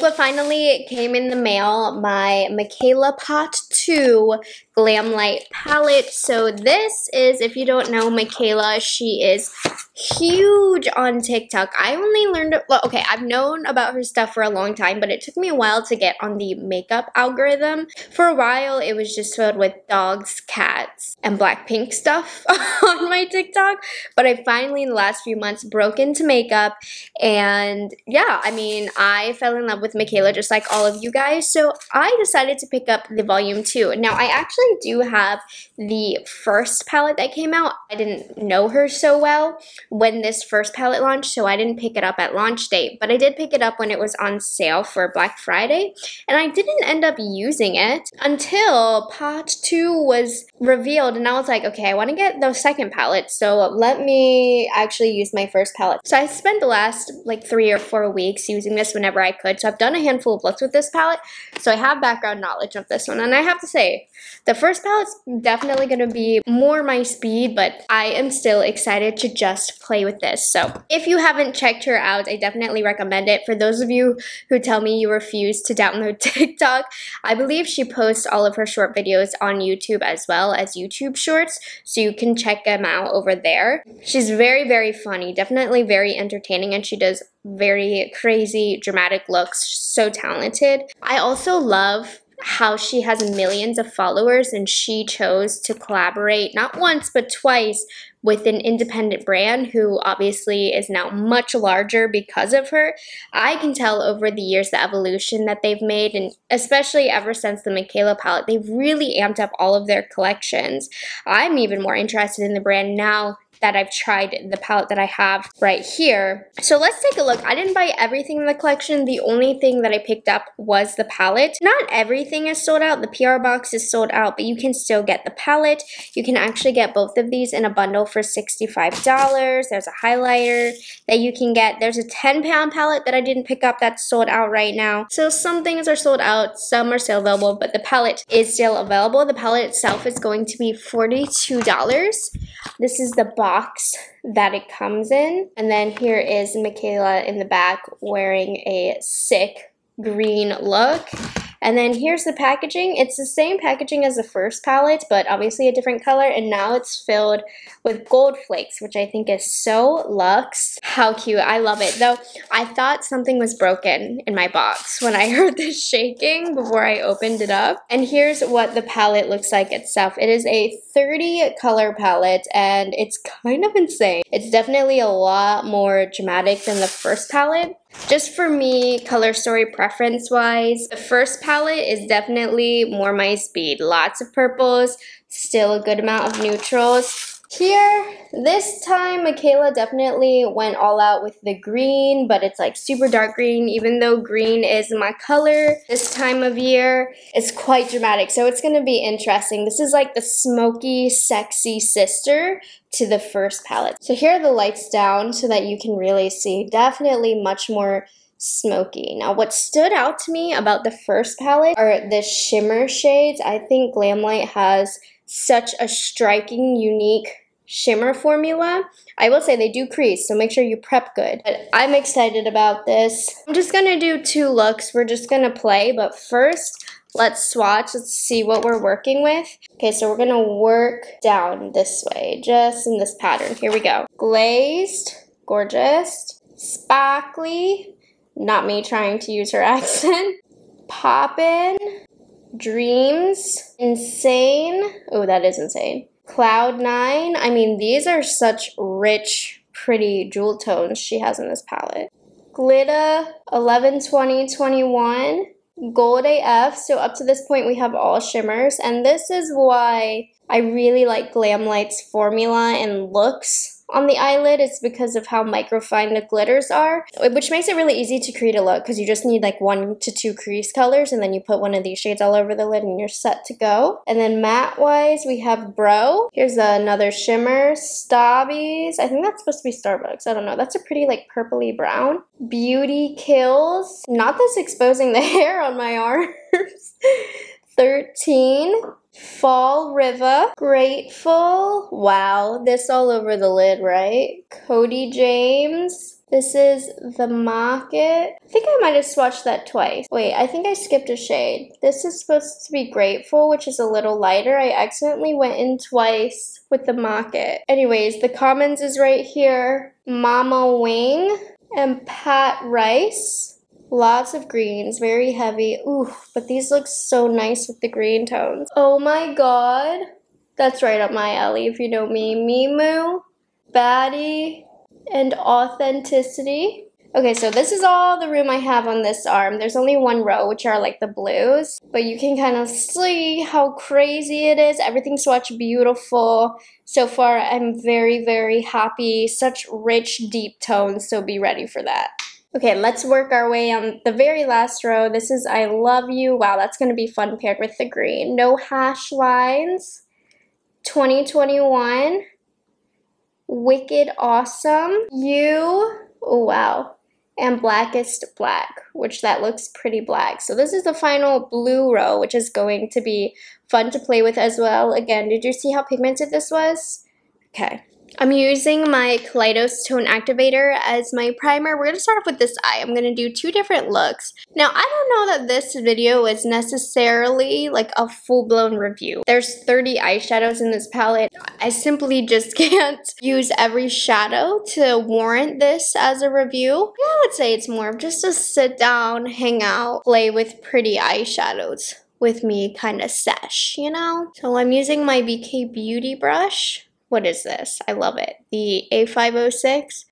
But finally, it came in the mail, my Mikayla Paht 2 Glamlite palette. So this is, if you don't know Mikayla, she is huge on TikTok. I only learned, well, okay, I've known about her stuff for a long time, but it took me a while to get on the makeup algorithm. For a while, it was just filled with dogs, cats, and Blackpink stuff on my TikTok. But I finally, in the last few months, broke into makeup. And yeah, I mean, I fell in love with Mikayla just like all of you guys. So I decided to pick up the volume 2. Now, I actually do have the first palette that came out. I didn't know her so well when this first palette launched, so I didn't pick it up at launch date, but I did pick it up when it was on sale for Black Friday, and I didn't end up using it until Paht 2 was revealed, and I was like, okay, I want to get the second palette, so let me actually use my first palette. So I spent the last like 3 or 4 weeks using this whenever I could, so I've done a handful of looks with this palette, so I have background knowledge of this one, and I have to say, the first palette's definitely going to be more my speed, but I am still excited to just play with this. So if you haven't checked her out, I definitely recommend it. For those of you who tell me you refuse to download TikTok, I believe she posts all of her short videos on YouTube as well as YouTube Shorts, so you can check them out over there. She's very, very funny, definitely very entertaining, and she does very crazy, dramatic looks. She's so talented. I also love how she has millions of followers and she chose to collaborate not once but twice with an independent brand who obviously is now much larger because of her. I can tell over the years the evolution that they've made, and especially ever since the Mikayla palette, they've really amped up all of their collections. I'm even more interested in the brand now that I've tried the palette that I have right here. So let's take a look. I didn't buy everything in the collection. The only thing that I picked up was the palette. Not everything is sold out. The PR box is sold out, but you can still get the palette. You can actually get both of these in a bundle for $65. There's a highlighter that you can get. There's a 10-pound palette that I didn't pick up that's sold out right now. So some things are sold out, some are still available, but the palette is still available. The palette itself is going to be $42. This is the box that it comes in, and then here is Mikayla in the back wearing a sick green look. And then here's the packaging. It's the same packaging as the first palette, but obviously a different color, and now it's filled with gold flakes, which I think is so luxe. How cute. I love it. Though, I thought something was broken in my box when I heard this shaking before I opened it up. And here's what the palette looks like itself. It is a 30-color palette, and it's kind of insane. It's definitely a lot more dramatic than the first palette. Just for me, color story preference-wise, the first palette is definitely more my speed. Lots of purples, still a good amount of neutrals. Here, this time, Mikayla definitely went all out with the green, but it's like super dark green, even though green is my color this time of year. It's quite dramatic, so it's going to be interesting. This is like the smoky, sexy sister to the first palette. So here are the lights down so that you can really see. Definitely much more smoky. Now, what stood out to me about the first palette are the shimmer shades. I think Glamlite has such a striking, unique shimmer formula. I will say they do crease, so make sure you prep good. But I'm excited about this. I'm just gonna do 2 looks. We're just gonna play, but first, let's swatch. Let's see what we're working with. Okay, so we're gonna work down this way, just in this pattern. Here we go. Glazed, gorgeous, sparkly, not me trying to use her accent, poppin', dreams, insane, oh that is insane, cloud 9. I mean, these are such rich, pretty jewel tones she has in this palette. Glitter, 11 20 21, gold AF. So up to this point we have all shimmers, and this is why I really like Glamlite's formula and looks on the eyelid. It's because of how microfine the glitters are, which makes it really easy to create a look because you just need like 1 to 2 crease colors, and then you put one of these shades all over the lid and you're set to go. And then matte wise, we have Bro. Here's another shimmer, Stabbies. I think that's supposed to be Starbucks. I don't know. That's a pretty like purpley brown. Beauty Kills. Not this exposing the hair on my arms. 13, Fall River, Grateful, wow, this all over the lid, right? Cody James, This is the Market. I think I might have swatched that twice. Wait, I think I skipped a shade. This is supposed to be Grateful, which is a little lighter. I accidentally went in twice with the Market. Anyways, the Commons is right here. Mama Wing and Pat Rice. Lots of greens, very heavy. Ooh, but these look so nice with the green tones. Oh my god. That's right up my alley if you know me. Mimu, Baddie, and Authenticity. Okay, so this is all the room I have on this arm. There's only one row, which are like the blues. But you can kind of see how crazy it is. Everything's swatched beautiful. So far, I'm very, very happy. Such rich, deep tones, so be ready for that. Okay, let's work our way on the very last row. This is I Love You. Wow, that's going to be fun paired with the green. No Hash Lines. 2021. Wicked Awesome. You. Oh, wow. And Blackest Black, which that looks pretty black. So this is the final blue row, which is going to be fun to play with as well. Again, did you see how pigmented this was? Okay. I'm using my Kaleidos Tone Activator as my primer. We're going to start off with this eye. I'm going to do two different looks. Now, I don't know that this video is necessarily like a full-blown review. There's 30 eyeshadows in this palette. I simply just can't use every shadow to warrant this as a review. I would say it's more of just a sit-down, hang out, play with pretty eyeshadows with me kind of sesh, you know? So I'm using my BK Beauty brush. What is this? I love it. The A506.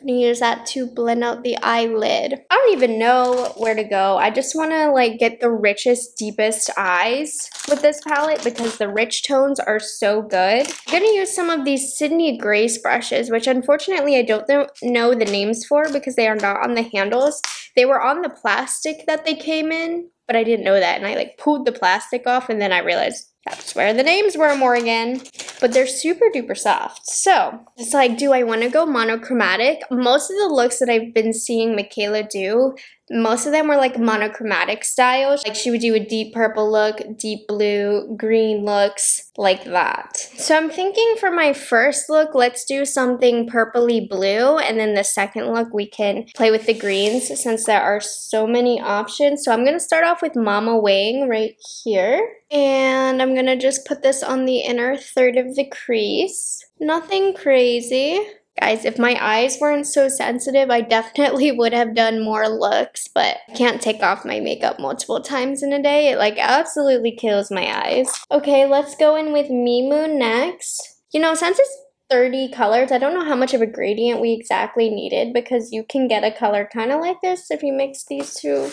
I'm gonna use that to blend out the eyelid. I don't even know where to go. I just wanna like get the richest, deepest eyes with this palette because the rich tones are so good. I'm gonna use some of these Sydney Grace brushes, which unfortunately I don't know the names for because they are not on the handles. They were on the plastic that they came in, but I didn't know that and I like pulled the plastic off and then I realized that's where the names were, Morgan. But they're super duper soft. So it's like, do I want to go monochromatic? Most of the looks that I've been seeing Mikayla do, most of them were like monochromatic styles. Like she would do a deep purple look, deep blue, green looks, like that. So I'm thinking for my first look, let's do something purpley blue. And then the second look, we can play with the greens since there are so many options. So I'm going to start off with Mama Wang right here. And I'm going to just put this on the inner third of the crease. Nothing crazy. Guys, if my eyes weren't so sensitive, I definitely would have done more looks, but I can't take off my makeup multiple times in a day. It like absolutely kills my eyes. Okay, let's go in with Mimu next. You know, since it's 30 colors, I don't know how much of a gradient we exactly needed because you can get a color kind of like this if you mix these two.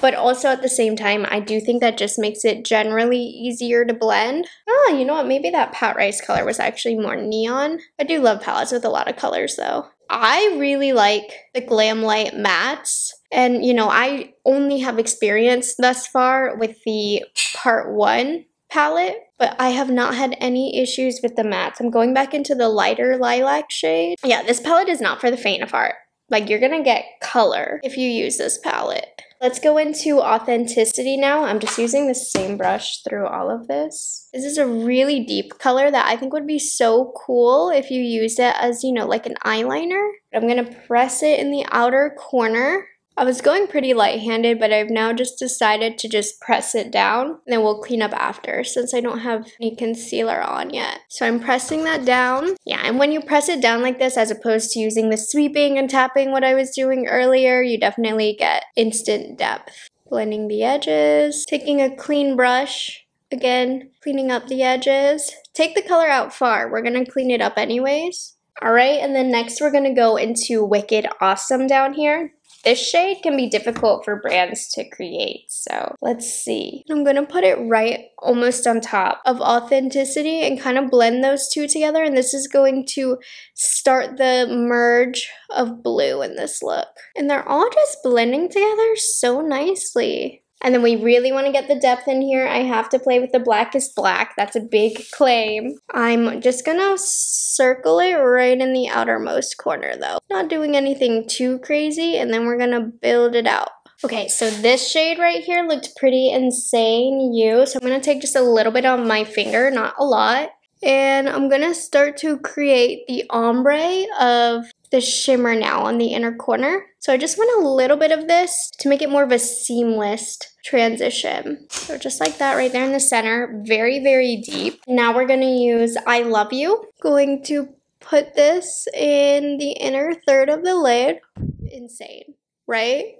But also at the same time, I do think that just makes it generally easier to blend. Ah, you know what? Maybe that Pat Rice color was actually more neon. I do love palettes with a lot of colors though. I really like the Glamlite mattes. And you know, I only have experience thus far with the part one palette, but I have not had any issues with the mattes. I'm going back into the lighter lilac shade. Yeah, this palette is not for the faint of heart. Like, you're gonna get color if you use this palette. Let's go into Authenticity now. I'm just using the same brush through all of this. This is a really deep color that I think would be so cool if you used it as, you know, like an eyeliner. I'm gonna press it in the outer corner. I was going pretty light-handed, but I've now just decided to just press it down, and then we'll clean up after since I don't have any concealer on yet. So I'm pressing that down. Yeah, and when you press it down like this, as opposed to using the sweeping and tapping what I was doing earlier, you definitely get instant depth. Blending the edges, taking a clean brush, again, cleaning up the edges. Take the color out far. We're gonna clean it up anyways. All right, and then next we're gonna go into Wicked Awesome down here. This shade can be difficult for brands to create, so let's see. I'm gonna put it right almost on top of Authenticity and kind of blend those two together, and this is going to start the merge of blue in this look. And they're all just blending together so nicely. And then we really want to get the depth in here. I have to play with the Blackest Black. That's a big claim. I'm just gonna circle it right in the outermost corner though. Not doing anything too crazy, and then we're gonna build it out. Okay, so this shade right here looked pretty insane, you. So I'm gonna take just a little bit on my finger, not a lot. And I'm gonna start to create the ombre of the shimmer now on the inner corner. So I just want a little bit of this to make it more of a seamless transition. So just like that right there in the center, very, very deep. Now we're gonna use I Love You. Going to put this in the inner third of the lid. Insane, right?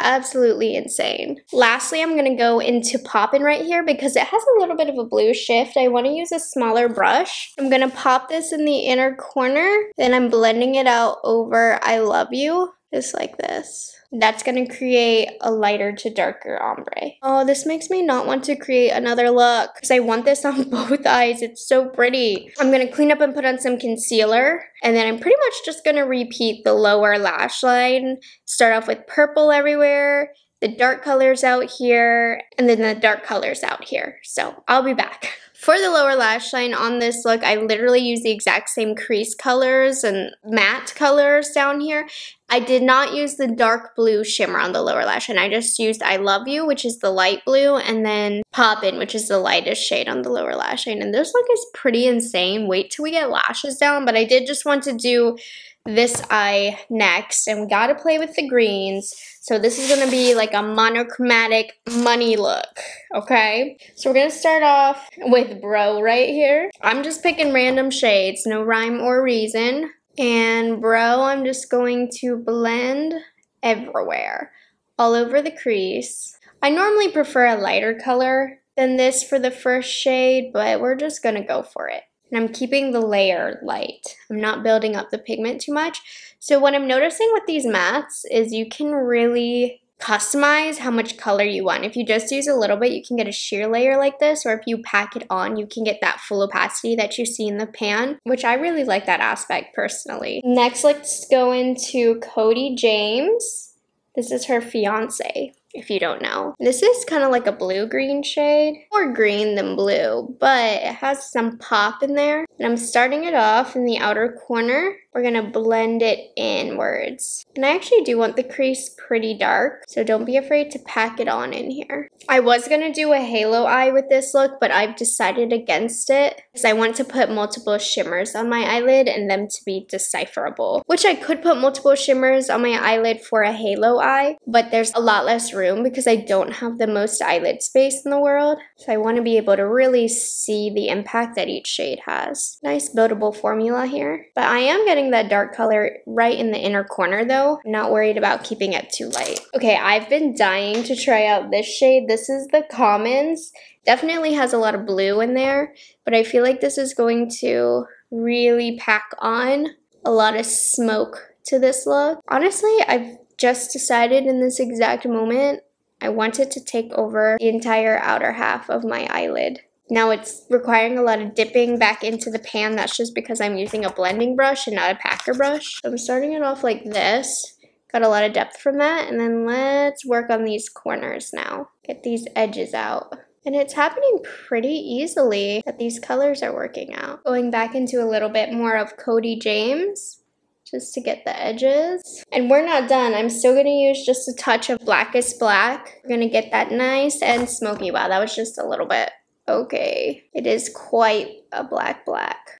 Absolutely insane. Lastly, I'm gonna go into Poppin' right here because it has a little bit of a blue shift. I wanna use a smaller brush. I'm gonna pop this in the inner corner, then I'm blending it out over I Love You, just like this. That's gonna create a lighter to darker ombre. Oh, this makes me not want to create another look because I want this on both eyes. It's so pretty. I'm gonna clean up and put on some concealer, and then I'm pretty much just gonna repeat the lower lash line. Start off with purple everywhere, the dark colors out here, and then the dark colors out here. So I'll be back. For the lower lash line on this look, I literally use the exact same crease colors and matte colors down here. I did not use the dark blue shimmer on the lower lash, and I just used I Love You, which is the light blue, and then Poppin', which is the lightest shade on the lower lash line. And this look is pretty insane. Wait till we get lashes down, but I did just want to do this eye next, and we gotta play with the greens. So this is gonna be like a monochromatic money look, okay? So we're gonna start off with Bro right here. I'm just picking random shades, no rhyme or reason. And Bro, I'm just going to blend everywhere, all over the crease. I normally prefer a lighter color than this for the first shade, but we're just gonna go for it. And I'm keeping the layer light. I'm not building up the pigment too much. So what I'm noticing with these mattes is you can really customize how much color you want. If you just use a little bit, you can get a sheer layer like this, or if you pack it on, you can get that full opacity that you see in the pan, which I really like that aspect personally. Next, let's go into Cody James. This is her fiance, if you don't know. This is kind of like a blue-green shade, more green than blue, but it has some pop in there. And I'm starting it off in the outer corner. We're gonna blend it inwards. And I actually do want the crease pretty dark, so don't be afraid to pack it on in here. I was gonna do a halo eye with this look, but I've decided against it because I want to put multiple shimmers on my eyelid and them to be decipherable, which I could put multiple shimmers on my eyelid for a halo eye, but there's a lot less room because I don't have the most eyelid space in the world. So I want to be able to really see the impact that each shade has. Nice buildable formula here. But I am getting that dark color right in the inner corner though. I'm not worried about keeping it too light. Okay, I've been dying to try out this shade. This is the Commons. Definitely has a lot of blue in there, but I feel like this is going to really pack on a lot of smoke to this look. Honestly, I've just decided in this exact moment, I wanted to take over the entire outer half of my eyelid. Now it's requiring a lot of dipping back into the pan. That's just because I'm using a blending brush and not a packer brush. I'm starting it off like this. Got a lot of depth from that. And then let's work on these corners now. Get these edges out. And it's happening pretty easily that these colors are working out. Going back into a little bit more of Cody James, just to get the edges. And we're not done. I'm still gonna use just a touch of Blackest Black. We're gonna get that nice and smoky. Wow, that was just a little bit. Okay, it is quite a black.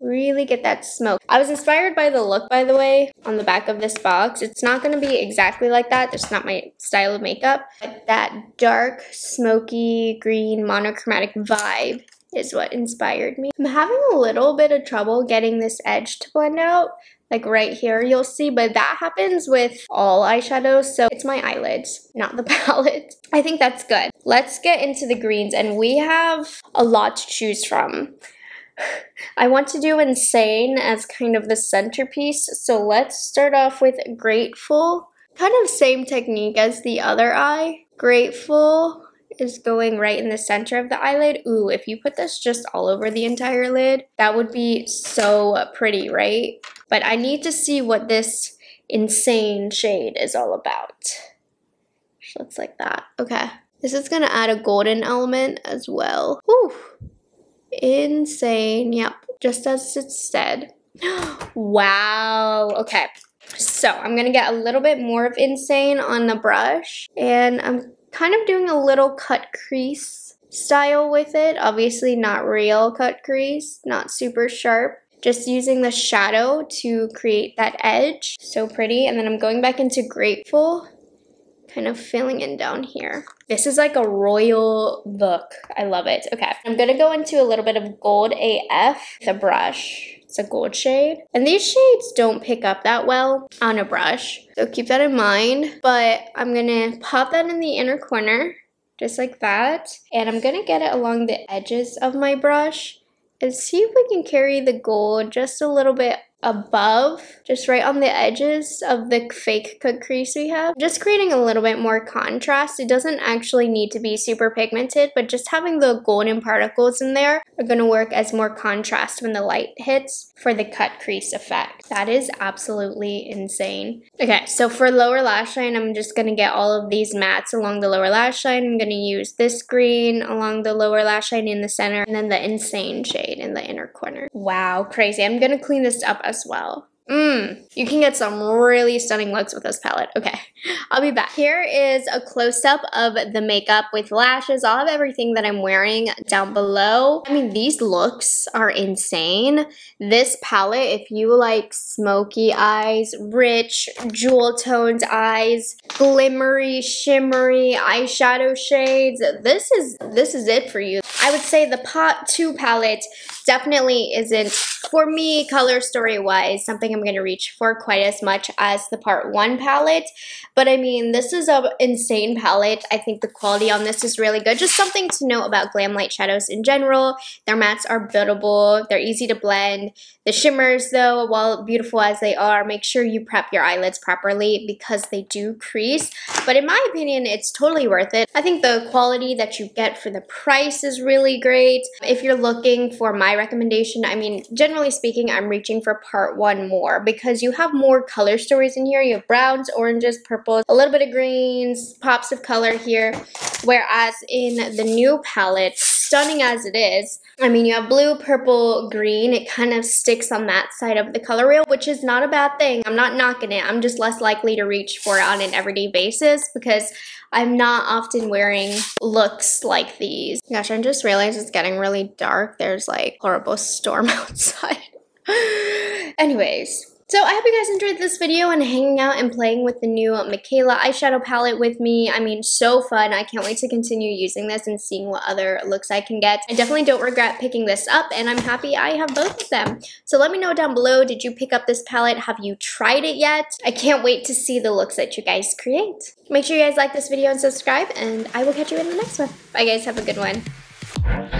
Really get that smoke. I was inspired by the look, by the way, on the back of this box. It's not gonna be exactly like that. That's not my style of makeup. But that dark, smoky, green, monochromatic vibe is what inspired me. I'm having a little bit of trouble getting this edge to blend out. Like right here, you'll see, but that happens with all eyeshadows, so it's my eyelids, not the palette. I think that's good. Let's get into the greens, and we have a lot to choose from. I want to do Insane as kind of the centerpiece, so let's start off with Grateful. Kind of same technique as the other eye. Grateful is going right in the center of the eyelid. Ooh, if you put this just all over the entire lid, that would be so pretty, right? But I need to see what this Insane shade is all about. Which looks like that. Okay. This is going to add a golden element as well. Ooh. Insane. Yep. Just as it said. Wow. Okay. So I'm going to get a little bit more of Insane on the brush. And I'm kind of doing a little cut crease style with it. Obviously not real cut crease. Not super sharp. just using the shadow to create that edge. So pretty. And then I'm going back into Grateful, kind of filling in down here. This is like a royal look. I love it. Okay, I'm gonna go into a little bit of Gold AF with a brush. It's a gold shade. And these shades don't pick up that well on a brush, so keep that in mind. But I'm gonna pop that in the inner corner, just like that. And I'm gonna get it along the edges of my brush and see if we can carry the gold just a little bit above, just right on the edges of the fake cut crease we have. Just creating a little bit more contrast. It doesn't actually need to be super pigmented, but just having the golden particles in there are going to work as more contrast when the light hits for the cut crease effect. That is absolutely insane. Okay, so for lower lash line, I'm just going to get all of these mattes along the lower lash line. I'm going to use this green along the lower lash line in the center, and then the insane shade in the inner corner. Wow, crazy. I'm going to clean this up as well. You can get some really stunning looks with this palette. Okay, I'll be back. Here is a close-up of the makeup with lashes. I'll have everything that I'm wearing down below. I mean, these looks are insane. This palette, if you like smoky eyes, rich, jewel-toned eyes, glimmery, shimmery eyeshadow shades, this is it for you. I would say the Paht 2 palette definitely isn't, for me, color story-wise, something I'm going to reach for quite as much as the Part 1 palette. But I mean, this is an insane palette. I think the quality on this is really good. Just something to note about Glamlite shadows in general. Their mattes are buildable. They're easy to blend. The shimmers, though, while beautiful as they are, make sure you prep your eyelids properly because they do crease. But in my opinion, it's totally worth it. I think the quality that you get for the price is really great. If you're looking for my recommendation, I mean, generally speaking, I'm reaching for Part 1 more because you have more color stories in here. You have browns, oranges, purples, a little bit of greens, pops of color here. Whereas in the new palette, stunning as it is, I mean, you have blue, purple, green. It kind of sticks on that side of the color wheel, which is not a bad thing. I'm not knocking it. I'm just less likely to reach for it on an everyday basis because I'm not often wearing looks like these. Gosh, I just realized it's getting really dark. There's like a horrible storm outside. Anyways. So I hope you guys enjoyed this video and hanging out and playing with the new Mikayla eyeshadow palette with me. I mean, so fun. I can't wait to continue using this and seeing what other looks I can get. I definitely don't regret picking this up, and I'm happy I have both of them. So let me know down below, did you pick up this palette? Have you tried it yet? I can't wait to see the looks that you guys create. Make sure you guys like this video and subscribe, and I will catch you in the next one. Bye guys, have a good one.